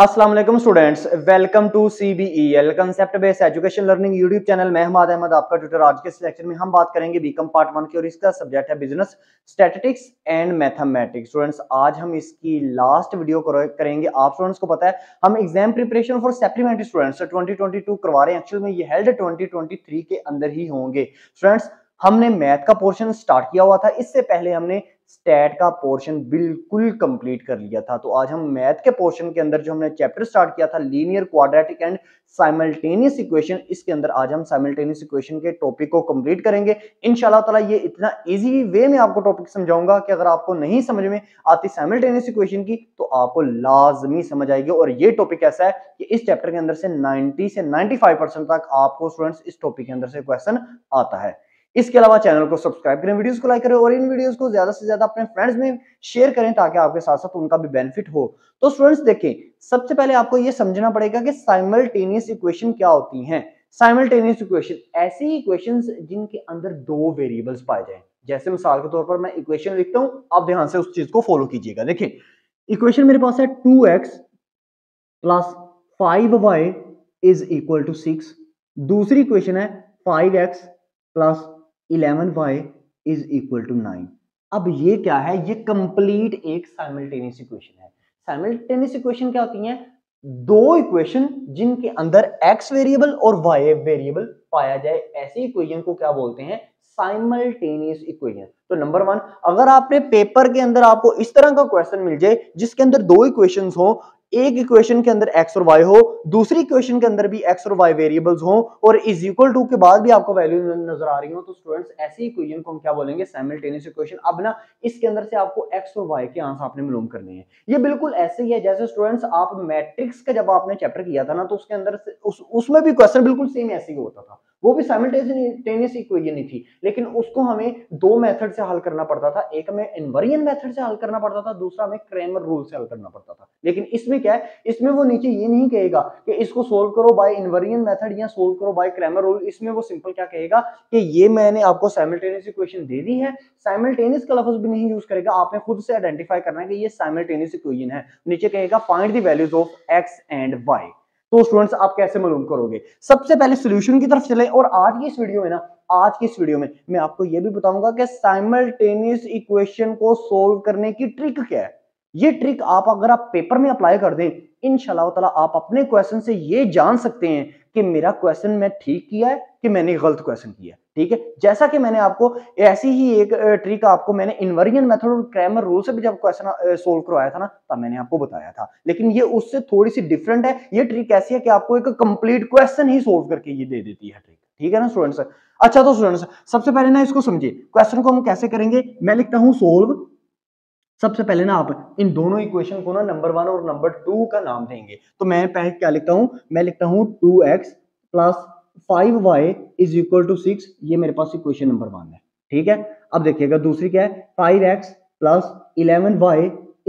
अस्सलाम वालेकुम students, welcome to CBEL concept based education learning YouTube channel. मैं हमाद अहमद आपका ट्यूटर। आज के सेक्शन में हम बात करेंगे B.Com पार्ट 1 की और इसका सब्जेक्ट है business statistics and mathematics. Students आज हम इसकी लास्ट वीडियो करेंगे। आप स्टूडेंट्स को पता है हम exam preparation for supplementary students 2022 करवा रहे हैं। एक्चुअल में ये हेल्ड 2023 के अंदर ही होंगे। स्टूडेंट्स हमने मैथ का पोर्शन स्टार्ट किया हुआ था, इससे पहले हमने स्टैट का पोर्शन बिल्कुल कंप्लीट कर लिया था। तो आज हम मैथ के पोर्शन के अंदर जो हमने चैप्टर स्टार्ट किया था linear quadratic and simultaneous equation, इसके अंदर आज हम साइमल्टेनियस इक्वेशन के टॉपिक को कंप्लीट करेंगे इंशाल्लाह ताला। ये इतना इजी वे में आपको टॉपिक समझाऊंगा कि अगर आपको नहीं समझ में आती साइमल्टेनियस इक्वेशन की तो आपको लाजमी समझ आएगी। और ये टॉपिक ऐसा है कि इस चैप्टर के अंदर से 90 से 95% तक आपको स्टूडेंट्स इस टॉपिक के अंदर से क्वेश्चन आता है। इसके अलावा चैनल को सब्सक्राइब करें, वीडियोस को लाइक करें और इन वीडियोस को ज्यादा से ज्यादा अपने फ्रेंड्स में शेयर करें ताकि आपके साथ साथ उनका भी बेनिफिट हो। तो स्टूडेंट्स देखें, सबसे पहले आपको ये समझना पड़ेगा कि साइमल्टेनियस इक्वेशन क्या होती हैं। साइमल्टेनियस इक्वेशन ऐसी इक्वेशंस जिनके अंदर दो वेरिएबल्स पाए जाएं। जैसे मिसाल के तौर पर मैं इक्वेशन लिखता हूं, आप ध्यान से उस चीज को फॉलो कीजिएगा। देखिए इक्वेशन मेरे पास है 2x + 5y = 6। दूसरी इक्वेशन है 5x + 11y = 9। अब ये क्या है? ये कंप्लीट एक साइमल्टेनियस इक्वेशन है। साइमल्टेनियस इक्वेशन क्या होती हैं? दो इक्वेशन जिनके अंदर x वेरिएबल और y वेरिएबल पाया जाए, ऐसी इक्वेशन को क्या बोलते हैं? Simultaneous equation. तो नंबर वन, अगर आपने पेपर के अंदर आपको इस तरह का क्वेश्चन मिल जाए जिसके अंदर दो इक्वेशन हो, एक इक्वेशन के अंदर x और y हो, दूसरी इक्वेशन के अंदर भी x और y वेरिएबल्स हो और इज इक्वल टू के बाद भी आपको वैल्यू नजर आ रही हो, तो स्टूडेंट्स ऐसी इक्वेशन को हम क्या बोलेंगे? Simultaneous equation. अब ना इसके अंदर से आपको x और y के आंसर आपने मालूम करने हैं। ये बिल्कुल ऐसे ही है जैसे स्टूडेंट्स आप मैट्रिक्स का जब आपने चैप्टर किया था ना, तो उसके अंदर से उसमें भी क्वेश्चन बिल्कुल सेम ऐसे ही होता था। वो भी साइमल्टेनियस इक्वेशन ही थी, लेकिन उसको हमें दो मेथड से हल करना पड़ता था। एक हमें इनवेरिएंट मेथड से हल करना पड़ता था, दूसरा हमें क्रैमर रूल से हल करना पड़ता था। लेकिन इसमें क्या है, इसमें वो नीचे ये नहीं कहेगा कि इसको सोल्व करो बाय इनवेरिएंट मेथड या सोल्व करो बाय क्रैमर रूल। इसमें वो सिंपल क्या कहेगा कि ये मैंने आपको साइमल्टेनियस इक्वेशन दे दी है। साइमल्टेनियस का लफ्ज भी नहीं यूज करेगा, आपने खुद से आइडेंटिफाई करना है कि ये साइमल्टेनियस इक्वेशन है। नीचे कहेगा find the values of X and Y. तो स्टूडेंट्स आप कैसे मालूम करोगे? सबसे पहले सोल्यूशन की तरफ चले। और आज की इस वीडियो में मैं आपको ये भी बताऊंगा कि साइमल्टेनियस इक्वेशन को सोल्व करने की ट्रिक क्या है। ये ट्रिक अगर आप पेपर में अप्लाई कर दें इंशाल्लाह ताला आप अपने क्वेश्चन से ये जान सकते हैं कि मेरा क्वेश्चन मैं ठीक किया है कि मैंने गलत क्वेश्चन किया। ठीक है, जैसा कि मैंने आपको ऐसी ही एक ट्रिक आपको मैंने इनवेरिएंट मेथड और क्रैमर रूल से भी जब क्वेश्चन सोल्व करवाया था ना, तब मैंने आपको बताया था। लेकिन ये उससे थोड़ी सी डिफरेंट है। ये ट्रिक ऐसी है कि आपको एक कंप्लीट क्वेश्चन ही सोल्व करके ये दे देती है ट्रिक। ठीक है ना स्टूडेंट्स? अच्छा तो स्टूडेंट्स सबसे पहले ना इसको समझिए, क्वेश्चन को हम कैसे करेंगे। मैं लिखता हूँ सोल्व। सबसे पहले ना आप इन दोनों इक्वेशन को ना नंबर वन और नंबर टू का नाम देंगे। तो मैं पहले क्या लिखता हूं, मैं लिखता हूं 2x + 5y = 6। ये मेरे पास इक्वेशन नंबर वन है। ठीक है, अब देखिएगा दूसरी क्या है, 5x + 11y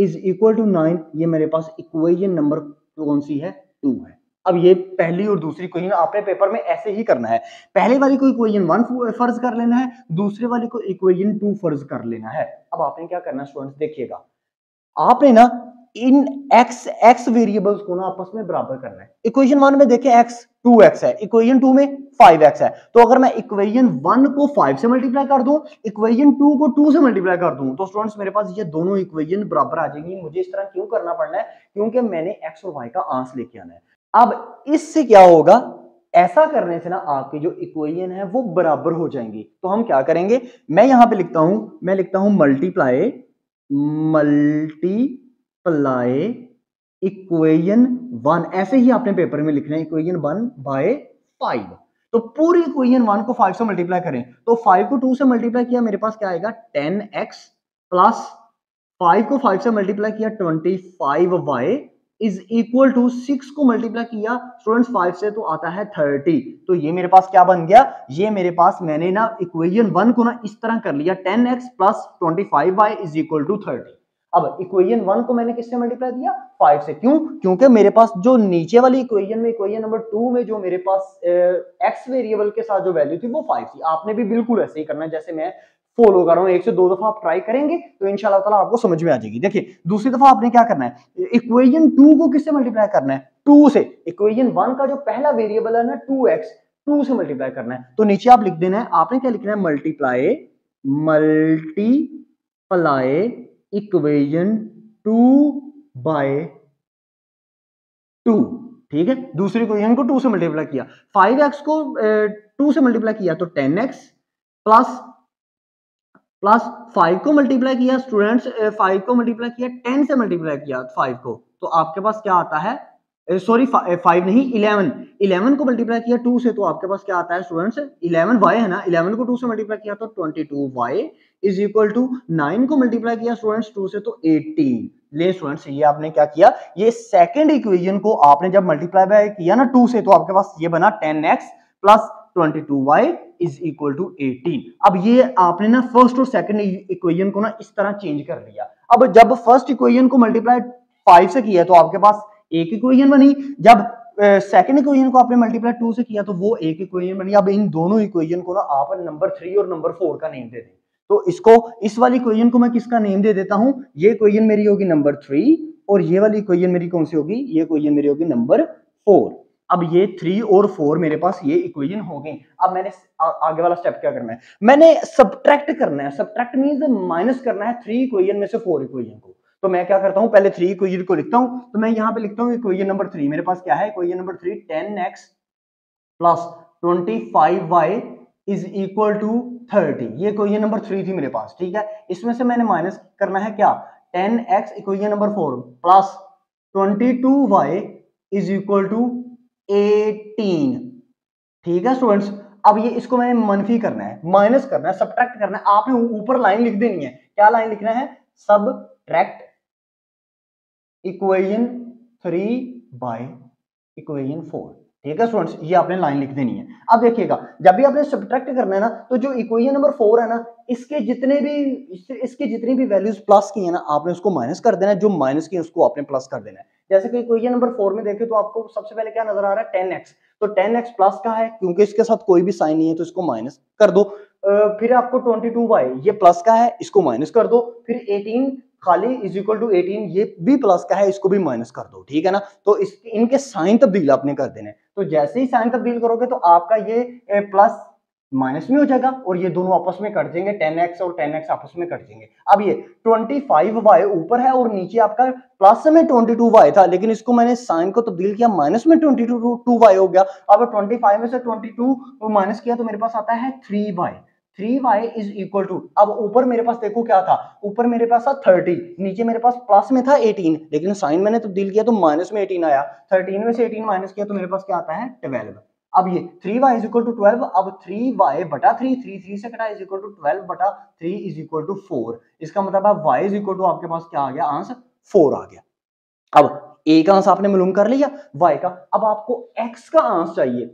= 9। ये मेरे पास इक्वेशन नंबर कौन सी है? 2 है। अब ये पहली और दूसरी इक्वेशन आपने पेपर में ऐसे ही करना है। पहले वाली को इक्वेशन 1 फर्ज कर लेना है, दूसरे वाली को इक्वेशन 2 फर्ज कर लेना है। अब आपने क्या करना स्टूडेंट्स, देखिएगा आपने ना इन x वेरिएबल्स को ना आपस में बराबर करना है। इक्वेशन 1 में देखें x 2x है, इक्वेशन 2 में 5x है। तो अगर मैं इक्वेशन 1 को 5 से मल्टीप्लाई कर दूं, इक्वेशन 2 को 2 से मल्टीप्लाई कर दूं, तो स्टूडेंट्स मेरे पास ये दोनों इक्वेशन बराबर आ जाएंगी। मुझे इस तरह क्यों करना पड़ना है? क्योंकि मैंने x और y का आंसर लेके आना है। अब इससे क्या होगा, ऐसा करने से ना आपकी जो इक्वेशन है वो बराबर हो जाएंगी। तो हम क्या करेंगे, मैं यहां पे लिखता हूं, मैं लिखता हूं मल्टीप्लाई इक्वेशन 1। ऐसे ही आपने पेपर में लिखना है, इक्वेशन 1/5। तो पूरी इक्वेशन 1 को 5 से मल्टीप्लाई करें, तो 5 को 2 से मल्टीप्लाई किया, मेरे पास क्या आएगा 10x + 5 को 5 से मल्टीप्लाई किया 25y = 6 को मल्टीप्लाई किया स्टूडेंट्स 5 से तो आता है 30। तो ये मेरे पास क्या बन गया, ये मेरे पास मैंने ना इक्वेशन 1 को ना इस तरह कर लिया 10x + 25y = 30। अब इक्वेशन 1 को मैंने किससे मल्टीप्लाई किया? 5 से। क्यों? क्योंकि मेरे पास जो नीचे वाली इक्वेशन में, इक्वेशन नंबर 2 में जो मेरे पास x वेरिएबल के साथ जो वैल्यू थी वो 5 थी। आपने भी बिल्कुल ऐसे ही करना है जैसे मैं फॉलो कर रहा हूँ। 1 से 2 दफा आप ट्राई करेंगे तो इंशाल्लाह ताला आपको समझ में आ जाएगी। देखिए दूसरी दफा आपने क्या करना है, इक्वेशन 2 को किससे मल्टीप्लाई करना है, 2 से। इक्वेशन 1 का जो पहला वेरिएबल है ना 2x, 2 से मल्टीप्लाई करना है। तो नीचे आप लिख देना है, आपने क्या लिखना है, मल्टीप्लाई इक्वेशन 2 बाय 2, ठीक है। दूसरी इक्वेशन को 2 से मल्टीप्लाई किया, 5x को 2 से मल्टीप्लाई किया तो 10x प्लस 5 को मल्टीप्लाई किया स्टूडेंट्स, 5 को मल्टीप्लाई किया 10 से मल्टीप्लाई किया 5 को, तो आपके पास क्या आता है, सॉरी 5 नहीं 11, 11 को मल्टीप्लाई किया 2 से तो आपके पास क्या आता है स्टूडेंट्स, 11y है ना, 11 को 2 से मल्टीप्लाई किया तो 22y इज इक्वल टू 9 को मल्टीप्लाई किया स्टूडेंट्स 2 से तो 18। ले स्टूडेंट्स ये आपने क्या किया, ये सेकंड इक्वेशन को आपने जब मल्टीप्लाई बाय किया ना 2 से तो आपके पास ये बना 10x plus 22y is equal to 18। अब ये आपने ना फर्स्ट और सेकंड इक्वेशन को ना इस तरह चेंज कर लिया। अब जब फर्स्ट इक्वेशन को मल्टीप्लाई 5 से किया तो आपके पास एक इक्वेशन बनी, जब सेकंड इक्वेशन को आपने मल्टीप्लाई 2 से किया तो वो एक इक्वेशन बनी। अब इन दोनों इक्वेशन को ना आप नंबर 3 और नंबर 4 का नेम दे दें, तो इसको, इस वाली इक्वेशन को मैं किसका नेम दे देता हूं, ये इक्वेशन मेरी होगी नंबर 3 और ये वाली इक्वेशन मेरी कौन सी होगी, ये इक्वेशन मेरी होगी नंबर 4। अब ये 3 और 4 मेरे पास ये इक्वेशन हो गई। अब मैंने आगे वाला स्टेप क्या करना है, मैंने सब्ट्रैक्ट करना है। सब्ट्रैक्ट मींस माइनस करना है 3 इक्वेशन में से 4 इक्वेशन को। तो मैं क्या करता हूं, पहले 3 इक्वेशन को लिखता हूं, तो मैं यहां पे लिखता हूं इक्वेशन नंबर 3, मेरे पास क्या है equation number 3 10x plus 25y is equal to 30, ये इक्वेशन नंबर 3 थी मेरे पास, ठीक है। इसमें से मैंने माइनस करना है क्या, 10x equation number 4 plus 22y is equal to 18, ठीक है स्टूडेंट्स। अब ये इसको मैंने मनफी करना है, माइनस करना है, सब्ट्रैक्ट करना है। आपने ऊपर लाइन लिख देनी है, क्या लाइन लिखना है, सब्ट्रैक्ट इक्वेशन 3 बाय इक्वेशन 4, ठीक है स्टूडेंट्स, ये आपने लाइन लिख देनी है। अब देखिएगा जब भी आपने सब्ट्रैक्ट करना है ना तो जो इक्वेशन नंबर 4 है ना इसके जितनी भी वैल्यूज प्लस की है ना आपने उसको माइनस कर देना है, जो माइनस की है उसको आपने प्लस कर देना है। जैसे कि इक्वेशन नंबर 4 में देखें तो आपको सबसे पहले क्या नजर आ रहा है, 10x, तो 10x प्लस का है क्योंकि इसके साथ कोई भी साइन नहीं है तो इसको माइनस कर दो। फिर आपको 22y, ये प्लस का है, इसको माइनस कर दो। फिर 18 खाली इज इक्वल टू 18, ये भी प्लस का है, इसको भी माइनस कर दो, ठीक है ना। तो इनके साइन तब्दील आपने कर देने, तो जैसे ही साइन तब्दील करोगे तो आपका ये प्लस माइनस में हो जाएगा और ये दोनों आपस में कट जाएंगे, 10x और 10x आपस में कट जाएंगे। अब ये 25y ऊपर है और नीचे आपका प्लस में 22y था, लेकिन इसको मैंने साइन को तब्दील किया, माइनस में 22y हो गया। अब 25 में से 22 माइनस किया तो मेरे पास आता है 3y, 3y is equal to, अब ऊपर मेरे पास देखो क्या था, ऊपर मेरे पास था 30, नीचे मेरे पास प्लस में था 18, लेकिन साइन मैंने तब्दील किया तो माइनस में 18 आया, 13 में से 18 माइनस किया तो मेरे पास क्या आता है 12। अब ये 3y इज इक्वल टू 12, अब 3y बटा 3, 3 3 से कटा इज इक्वल टू 12 बटा 3 इज इक्वल टू 4, इसका मतलब है y इज इक्वल टू आपके पास क्या आ गया, आंसर 4 आ गया। अब a का आंसर आपने मालूम कर लिया, y का, अब आपको x का आंसर चाहिए।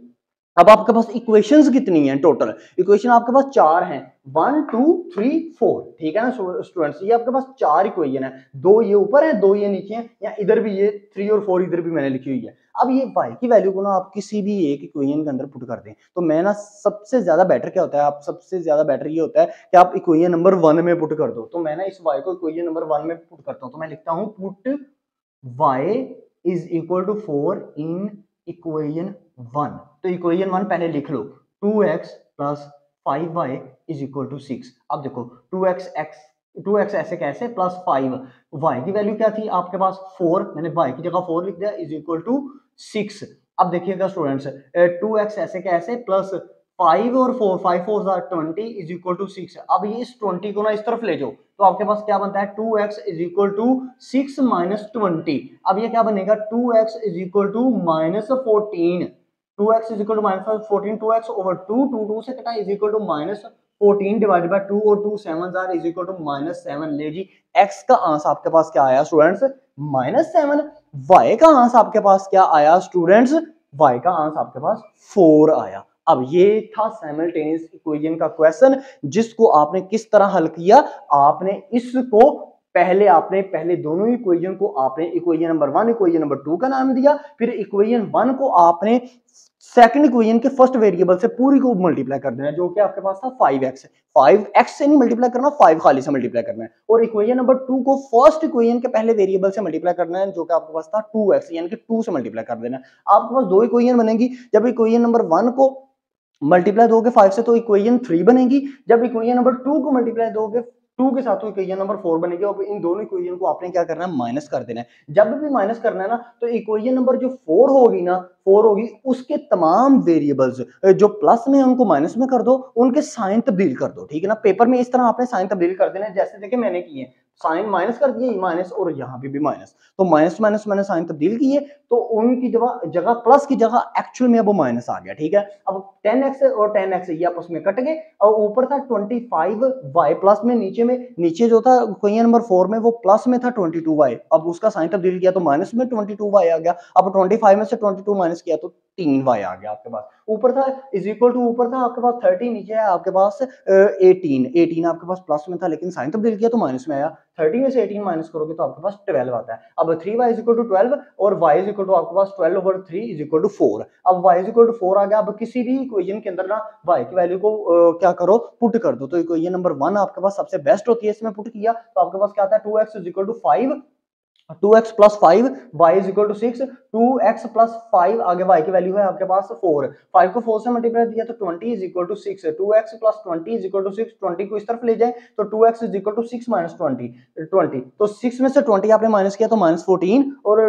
अब आपके पास इक्वेशंस कितनी हैं टोटल, इक्वेशन आपके पास 4 हैं, 1 2 3 4, ठीक है ना स्टूडेंट्स। ये आपके पास 4 इक्वेशन है, 2 ये ऊपर है, 2 ये नीचे है, या इधर भी ये 3 और 4 इधर भी मैंने लिखी हुई है। अब ये y की वैल्यू को ना आप किसी भी एक इक्वेशन के अंदर पुट कर दें, तो मैं ना सबसे ज्यादा बेटर क्या होता है, आप सबसे ज्यादा बेटर ये होता है कि आप इक्वेशन नंबर 1 में पुट कर दो। तो मैं ना इस y को इक्वेशन नंबर 1 में पुट करता हूँ, तो मैं लिखता हूँ put y is equal to 4 in equation 1, तो इक्वेशन 1 पहले लिख लो, 2x plus 5y is equal to 6। अब देखो 2x ऐसे कैसे, प्लस 5y की वैल्यू क्या थी आपके पास 4, मैंने y की जगह 4 लिख दिया इज इक्वल टू 6। अब देखिएगा स्टूडेंट्स 2x ऐसे कैसे प्लस 5 और 4, 5 4 20 इज इक्वल टू 6। अब ये इस 20 को ना इस तरफ ले जाओ तो आपके पास क्या बनता है 2x is equal to 6 minus 20। अब ये क्या बनेगा 2x is equal to minus 14, 2x is equal to minus 14, 2x over 2, 2 2 से कटा is equal to minus 14 divided by 2 और 2 7s are is equal to minus 7। ले जी x का आंसर आपके पास क्या आया स्टूडेंट्स -7, y का आंसर आपके पास क्या आया स्टूडेंट्स, y का आंसर आपके पास 4 आया। अब ये था साइमल्टेनियस इक्वेशन का क्वेश्चन, जिसको आपने किस तरह हल किया, आपने इसको पहले आपने दोनों इक्वेशन को आपने इक्वेशन नंबर 1 इक्वेशन नंबर 2 का नाम दिया, फिर इक्वेशन 1 को आपने सेकंड इक्वेशन के फर्स्ट वेरिएबल से पूरी को मल्टीप्लाई कर देना है जो कि आपके पास था 5x। 5x से नहीं मल्टीप्लाई करना, 5 खाली से मल्टीप्लाई करना है। और इक्वेशन नंबर 2 को फर्स्ट इक्वेशन के पहले वेरिएबल से मल्टीप्लाई करना है जो कि आपके पास था 2x, यानी कि 2 से मल्टीप्लाई कर देना है। आपके पास दो इक्वेशन बनेगी। जब इक्वेशन नंबर 1 को मल्टीप्लाई दोगे 5 से तो इक्वेशन 3 बनेगी, जब इक्वेशन नंबर 2 को मल्टीप्लाई दोगे 2 के साथ तो इक्वेशन नंबर 4 बनेगी। और इन दोनों इक्वेशन को आपने क्या करना है, माइनस कर देना है। जब भी माइनस करना है ना तो इक्वेशन नंबर जो 4 होगी ना, 4 होगी, उसके तमाम वेरिएबल्स जो प्लस में है उनको माइनस में कर दो, उनके साइन तब्दील कर दो, ठीक है ना। पेपर में इस तरह आपने साइन तब्दील कर देना है, जैसे देखिए मैंने किए साइन माइनस कर दिए, माइनस और यहाँ पे भी माइनस, तो माइनस माइनस मैंने साइन तब्दील किए तो उनकी जगह प्लस की जगह एक्चुअल में अब वो माइनस आ गया, ठीक है। अब 10x और 10x ये आपस में कट गए और ऊपर था 25y प्लस में, नीचे जो था इक्वेशन नंबर 4 में वो प्लस में था 22y, अब उसका साइन तब्दील किया तो माइनस में 22y आ गया। अब 25 में से 22 माइनस किया तो 3y आ गया आपके पास। ऊपर था इज इक्वल टू, ऊपर था आपके पास 30, नीचे है आपके पास 18 आपके पास प्लस में था लेकिन साइन तब्दील किया तो माइनस में आया। 30 में से 18 माइनस करोगे तो आपके पास 12 आता है। अब 3y is equal to 12 और y is equal to आपके पास 12 over 3 is equal to 4। अब y is equal to 4 आ गया। अब किसी भी इक्वेशन के अंदर ना y की वैल्यू को क्या करो, पुट कर दो। तो इक्वेशन नंबर 1 आपके पास सबसे बेस्ट होती है, इसमें पुट किया तो आपके पास क्या आता है 2x is equal to 5, 2x plus 5, y is equal to 6, 2x plus 5 आगे y की वैल्यू है आपके पास 4, 5 को 4 से मल्टीप्लाई दिया तो 20 is equal to 6, 2x plus 20 is equal to 6, 20 को इस तरफ ले जाए तो 2x is equal to 6 minus 20, तो 6 में से 20 आपने माइनस किया तो माइनस 14 और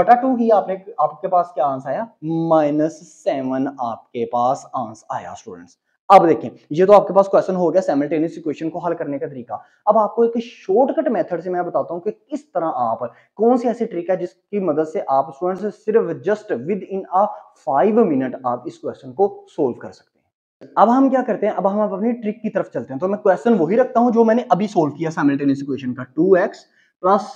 बटा 2 किया आपने, आपके पास क्या आंसर आया, माइनस 7 आपके पास आंसर आया स्टूडेंट्स। अब देखें, ये तो आपके पास क्वेश्चन हो गया साइमल्टेनियस इक्वेशन को हल करने का तरीका। अब आपको एक शॉर्टकट मेथड से मैं बताता हूं कि किस तरह आप, कौन सी ऐसी ट्रिक है जिसकी मदद से आप स्टूडेंट्स सिर्फ just within a 5 minute आप इस क्वेश्चन को सोल्व कर सकते हैं। अब हम क्या करते हैं, अब हम अपनी ट्रिक की तरफ चलते हैं। तो मैं क्वेश्चन वही रखता हूं जो मैंने अभी सोल्व किया साइमल्टेनियस इक्वेशन का, 2x plus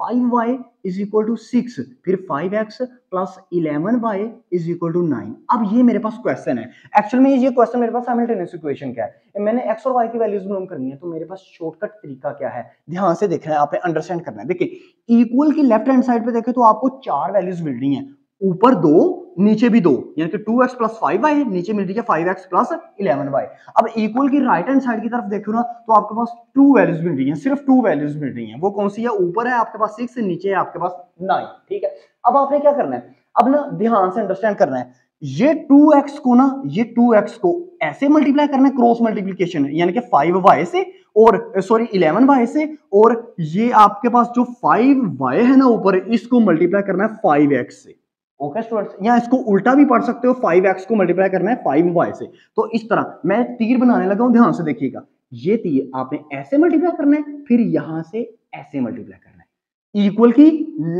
5y is equal to 6, फिर 5x plus 11y is equal to 9। अब ये मेरे पास क्वेश्चन है, एक्चुअल में ये क्वेश्चन मेरे पास साइमल्टेनियस इक्वेशन का है, मैंने x और y की वैल्यूज मालूम करनी है। तो मेरे पास शॉर्टकट तरीका क्या है, ध्यान से देखना है, आपने अंडरस्टैंड करना है। देखिए इक्वल की लेफ्ट हैंड साइड पे देखें तो आपको 4 वैल्यूज मिल रही है, ऊपर 2 नीचे भी 2, यानी कि 2x plus 5y, नीचे मिल रही है 5x plus 11y। अब इक्वल की राइट हैंड साइड की तरफ देखो ना तो आपके पास 2 वैल्यूज मिल रही हैं, सिर्फ 2 वैल्यूज मिल रही हैं। वो कौन सी है, ऊपर है आपके पास 6, नीचे है आपके पास 9, ठीक है। अब आपने क्या करना है, अब ना ध्यान से अंडरस्टैंड करना है, ये 2x को ना, ये 2x को ऐसे मल्टीप्लाई करना है, क्रॉस मल्टीप्लीकेशन, यानी कि 5y से और 11y से, और ये आपके पास जो 5y है ना ऊपर, इसको मल्टीप्लाई करना है 5x से। ओके स्टूडेंट्स, या इसको उल्टा भी पढ़ सकते हो, 5x को मल्टीप्लाई करना है 5y से। तो इस तरह मैं तीर बनाने लगा हूं, ध्यान से देखिएगा, ये तीर आपने ऐसे मल्टीप्लाई करना है, फिर यहां से ऐसे मल्टीप्लाई करना है। इक्वल की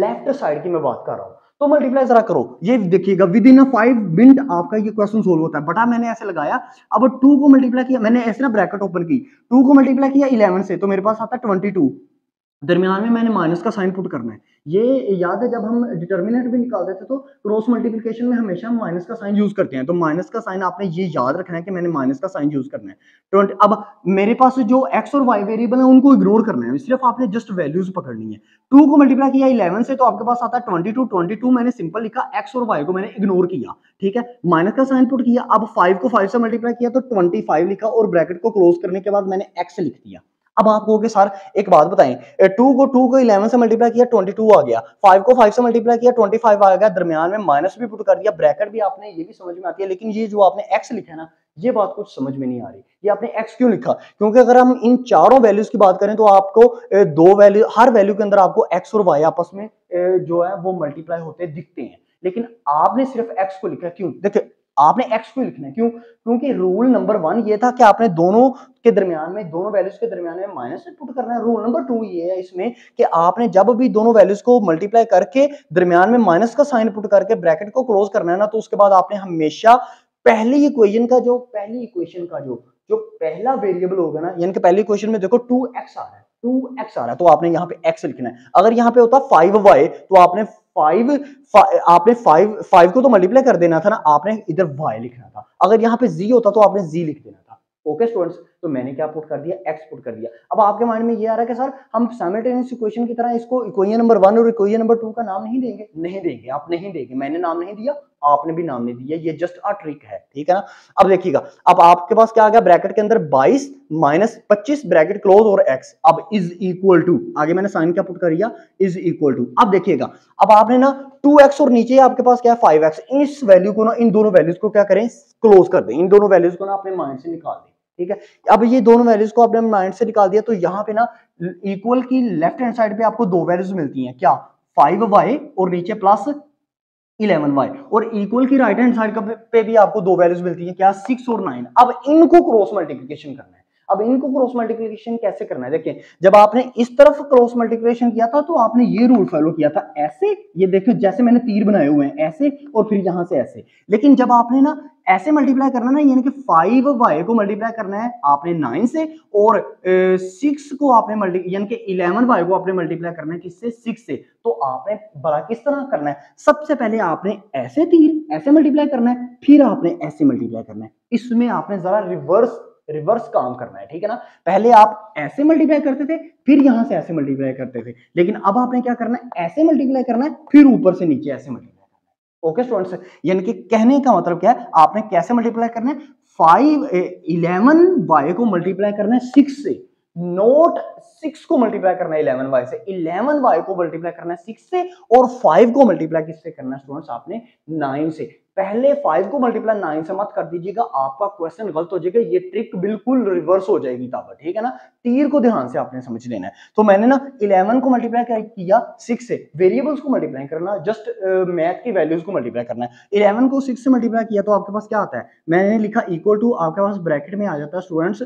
लेफ्ट साइड की मैं बात कर रहा हूं, तो मल्टीप्लाई जरा करो, ये देखिएगा विद इन 5 मिनट आपका ये क्वेश्चन सोल्व होता है। बटा मैंने ऐसे लगाया, अब 2 को मल्टीप्लाई किया, मैंने ऐसे ना ब्रैकेट ओपन की, 2 को मल्टीप्लाई किया 11 से तो मेरे पास आता 22, दरमियान में मैंने माइनस का साइन पुट करना है। ये याद है जब हम डिटर्मिनेंट भी निकालते थे तो क्रॉस मल्टीप्लिकेशन में हमेशा माइनस का साइन यूज करते हैं, तो माइनस का साइन आपने ये याद रखना है कि मैंने माइनस का साइन यूज करना है। अब मेरे पास जो x और y वेरिएबल है उनको इग्नोर करना है, सिर्फ आपने जस्ट वैल्यूज पकड़नी है। 2 को मल्टीप्लाई किया 11 से तो आपके पास आता है 22, मैंने सिंपल लिखा, एक्स और वाई को मैंने इग्नोर किया, ठीक है, माइनस का साइन पुट किया। अब 5 को 5 से मल्टीप्लाई किया तो 25 लिखा और ब्रैकेट को क्लोज करने के बाद मैंने एक्स लिख दिया। अब आपको के सर एक बात बताएं, 2 को 11 से मल्टीप्लाई किया 22 आ गया, 5 को 5 से मल्टीप्लाई किया 25 आ गया, दरमियान में माइनस भी पुट कर दिया, ब्रैकेट भी आपने ये भी समझ में आती है, लेकिन ये जो आपने x लिखा है ना, ये बात कुछ समझ में नहीं आ रही, ये आपने x क्यों लिखा, क्योंकि अगर हम इन चारों वैल्यूज की बात करें तो आपको 2 वैल्यू, हर वैल्यू के अंदर आपको x और y आपस में जो है वो मल्टीप्लाई होते दिखते हैं, लेकिन आपने सिर्फ x को लिखा क्यों, देखिए आपने x को लिखना है क्यों, क्योंकि रूल नंबर 1 ये था कि आपने दोनों के दरमियान में, दोनों वैल्यूज के दरमियान में माइनस से पुट करना है। रूल नंबर 2 ये है इसमें कि आपने जब भी दोनों वैल्यूज को मल्टीप्लाई करके दरमियान में माइनस का साइन पुट करके ब्रैकेट को क्लोज करना है ना, तो उसके बाद आपने हमेशा पहली इक्वेशन का जो पहला वेरिएबल होगा ना, यानी कि पहली इक्वेशन में देखो 2x आ रहा है, 2x आ रहा है तो आपने यहाँ पे x लिखना है। अगर यहाँ पे होता 5y तो आपने 5 को तो मल्टीप्लाई कर देना था ना, आपने इधर y लिखना था। अगर यहाँ पे z होता तो आपने z लिख देना था। ओके स्टूडेंट्स, तो मैंने क्या पुट कर दिया, एक्स पुट कर दिया। अब आपके माइंड में ये आ रहा है कि सर हम साइमल्टेनियस इक्वेशन की तरह इसको इक्वेशन नंबर 1 और इक्वेशन नंबर 2 का नाम नहीं देंगे। नहीं देंगे, आप नहीं देंगे, मैंने नाम नहीं दिया, आपने भी नाम नहीं दिया, ये जस्ट अ ट्रिक है, ठीक है ना। अब देखिएगा, अब आपके पास क्या आ गया, ब्रैकेट के अंदर 22 माइनस 25 ब्रैकेट क्लोज और x, अब इज इक्वल टू, आगे मैंने साइन क्या पुट कर दिया, इज इक्वल टू। अब देखिएगा, अब आपने ना 2x और नीचे आपके पास क्या है 5x, इस वैल्यू को ना, इन दोनों वैल्यूज को क्या करें, क्लोज कर दें, इन दोनों वैल्यूज को ना अपने माइंड से निकाल दें, ठीक है। अब ये दोनों वैल्यूज को अपने माइंड से निकाल दिया तो यहाँ पे ना इक्वल की लेफ्ट हैंड साइड पे आपको दो वैल्यूज मिलती हैं, क्या 5y और नीचे प्लस 11y, और इक्वल की राइट हैंड साइड पे भी आपको दो वैल्यूज मिलती हैं, क्या 6 और 9। अब इनको क्रॉस मल्टीप्लिकेशन करना है। अब इनको क्रॉस मल्टीप्लिकेशन कैसे करना है, देखिए जब आपने इस तरफ क्रॉस मल्टीप्लिकेशन किया था तो आपने ये रूल फॉलो किया था, ऐसे, ये देखो जैसे मैंने तीर बनाए हुए हैं ऐसे और फिर यहां से ऐसे। लेकिन जब आपने ना ऐसे मल्टीप्लाई करना ना, यानी कि 5y को मल्टीप्लाई करना है आपने 9 से और 6 को आपने यानी कि 11y को आपने मल्टीप्लाई करना है किससे, 6 से। तो आपने बड़ा किस तरह करना है, सबसे पहले आपने ऐसे तीर ऐसे मल्टीप्लाई करना है, फिर आपने ऐसे मल्टीप्लाई करना है। इसमें आपने जरा रिवर्स काम करना है, ठीक है ना। पहले आप ऐसे मल्टीप्लाई करते थे, फिर यहां से ऐसे मल्टीप्लाई करते थे, लेकिन अब आपने क्या करना है, ऐसे मल्टीप्लाई करना है, फिर ऊपर से नीचे ऐसे मल्टीप्लाई करना है। ओके स्टूडेंट्स, यानी कि कहने का मतलब क्या है, आपने कैसे मल्टीप्लाई करना है, 11y को मल्टीप्लाई करना है 6 से, नोट 6 को मल्टीप्लाई करना है 11y से, 11y को मल्टीप्लाई करना है 6 से, और 5 को मल्टीप्लाई किससे करना है स्टूडेंट्स, आपने 9 से। पहले 5 को मल्टीप्लाई 9 से मत कर दीजिएगा, आपका क्वेश्चन गलत हो जाएगा, ये ट्रिक बिल्कुल रिवर्स हो जाएगी ताबा, ठीक है ना। तीर को ध्यान से आपने समझ लेना है। तो मैंने ना 11 को मल्टीप्लाई किया 6 से, वेरिएबल्स को मल्टीप्लाई करना, जस्ट मैथ की वैल्यूज को मल्टीप्लाई करना है। 11 को 6 से मल्टीप्लाई किया तो आपके पास क्या आता है, मैंने लिखा इक्वल टू, आपके पास ब्रैकेट में आ जाता है स्टूडेंट्स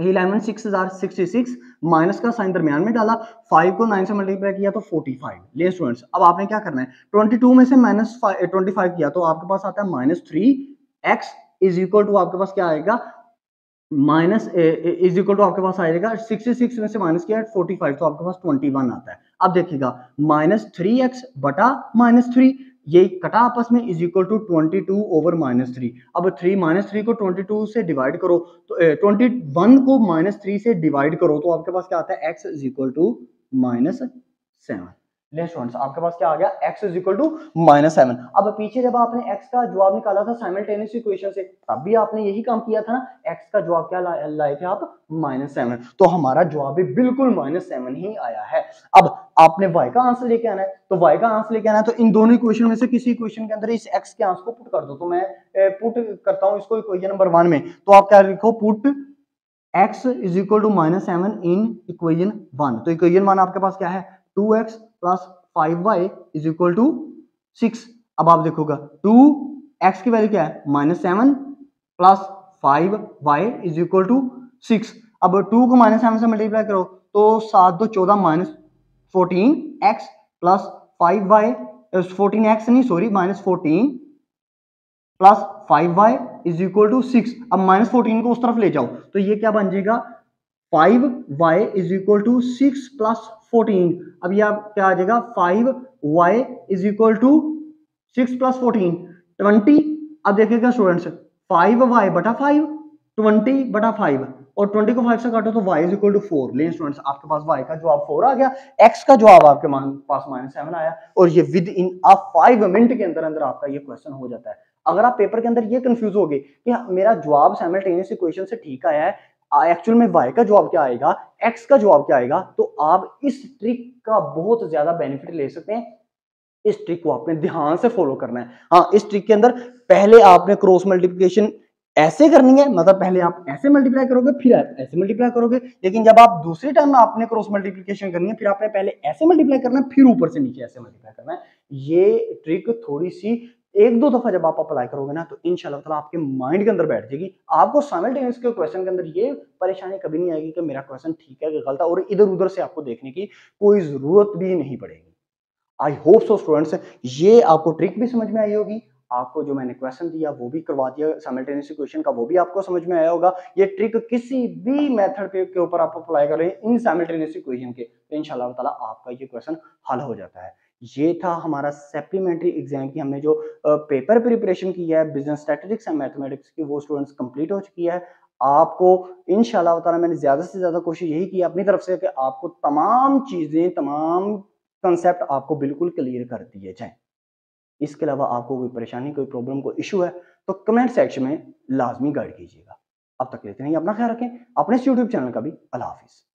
11,666, माइनस का साइन दरमियान में डाला, 5 को 9 से मल्टीप्लाई किया तो 45। ले स्टूडेंट्स, अब आपने क्या करना है, 22 में से माइनस 25 किया तो आपके पास आता है -3x इज इक्वल टू, आपके पास क्या आएगा, माइनस इज इक्वल टू आपके पास आएगा 66 में से माइनस किया 45 तो आपके पास 21 आता है। अब देखिएगा -3x बटा -3 ये कटा आपस में इज इक्वल टू 22/-3। अब 3 - 3 को 22 से डिवाइड करो तो 21 को -3 से डिवाइड करो तो आपके पास क्या आता है, x इज इक्वल टू -7। आपके पास क्या आ गया, x इज इक्वल टू -7। अब पीछे जब आपने x का जवाब निकाला था साइमल्टेनियस इक्वेशन से, तब भी आपने यही काम किया था ना, x का जवाब क्या लाए थे आप, -7। तो हमारा जवाब भी बिल्कुल -7 ही आया है। अब आपने y का आंसर लेके आना है, तो y का आंसर लेके आना है तो इन दोनों इक्वेशन में से किसी इक्वेशन के अंदर इस x के आंसर को पुट कर दो। तो मैं पुट करता हूं इसको इक्वेशन नंबर 1 में, तो आप क्या लिखो, put x is equal to -7 in equation 1। तो इक्वेशन 1 आपके पास क्या है, 2x plus 5y is equal to 6। अब आप देखोगा 2x की वैल्यू क्या है, -7 plus 5y is equal to 6। अब 2 को -7 से मल्टीप्लाई करो तो 7×2=14 -14x प्लस 5y, 14x नहीं sorry, -14 plus 5y is equal to 6। अब -14 को उस तरफ ले जाओ तो ये क्या बन जाएगा, 5y is equal to 6 plus 14। अब ये आप क्या आ जाएगा, 5y is equal to 6 plus 14 20। अब देखिएगा स्टूडेंट्स, 5y बटा 5, 20 बटा 5, और 20 को 5 से काटो तो y इज इक्वल टू 4। लेकिन स्टूडेंट्स आपके पास y का जवाब 4 आ गया, x का जवाब आपके पास -7 आया, और ये विद इन अ 5 मिनट के अंदर अंदर आपका ये क्वेश्चन हो जाता है। अगर आप पेपर के अंदर ये कंफ्यूज हो गए कि मेरा जवाब साइमल्टेनियस इक्वेशन से ठीक आया है, एक्चुअल में y का जवाब क्या आएगा, x का जवाब क्या आएगा, तो आप इस ट्रिक का बहुत ज्यादा बेनिफिट ले सकते हैं। इस ट्रिक को आपने ध्यान से फॉलो करना है। हाँ, इस ट्रिक के अंदर पहले आपने क्रॉस मल्टीप्लिकेशन ऐसे करनी है, मतलब पहले आप ऐसे मल्टीप्लाई करोगे फिर आप ऐसे मल्टीप्लाई करोगे, लेकिन जब आप दूसरे टाइम आपने क्रॉस मल्टीप्लिकेशन करनी है फिर आपने पहले ऐसे मल्टीप्लाई करना है, फिर ऊपर से नीचे ऐसे मल्टीप्लाई करना है। ये ट्रिक थोड़ी सी 1-2 दफा जब आप अप्लाई करोगे ना तो इंशाल्लाह ताला आपके माइंड के अंदर बैठ जाएगी, आपको साइमल्टेनियस के क्वेश्चन के अंदर ये परेशानी कभी नहीं आएगी कि मेरा क्वेश्चन ठीक है कि गलत है, और इधर उधर से आपको देखने की कोई जरूरत भी नहीं पड़ेगी। आई होप सो स्टूडेंट्स, ये आपको ट्रिक भी समझ में आई होगी, आपको जो मैंने क्वेश्चन दिया वो भी करवा दिया साइमल्टेनियस इक्वेशन का, वो भी आपको समझ में आया होगा। ये ट्रिक किसी भी मेथड के ऊपर आप अप्लाई करें इन साइमल्टेनियस इक्वेशन के, तो इंशाल्लाह ताला आपका ये क्वेश्चन हल हो जाता है। ये था हमारा सप्लीमेंट्री एग्जाम की हमने जो पेपर प्रिपरेशन की है बिजनेस स्टैटिस्टिक्स एंड मैथमेटिक्स की, वो स्टूडेंट्स कंप्लीट हो चुकी है। आपको इंशाल्लाह ताला मैंने ज़्यादा से ज़्यादा कोशिश यही की अपनी तरफ से कि आपको तमाम चीज़ें तमाम कंसेप्ट आपको बिल्कुल क्लियर कर दिए जाएँ। इसके अलावा आपको कोई परेशानी कोई प्रॉब्लम कोई इशू है तो कमेंट सेक्शन में लाजमी गाइड कीजिएगा। अब तक लेते नहीं, अपना ख्याल रखें, अपने यूट्यूब चैनल का भी। अल्लाह हाफिज़।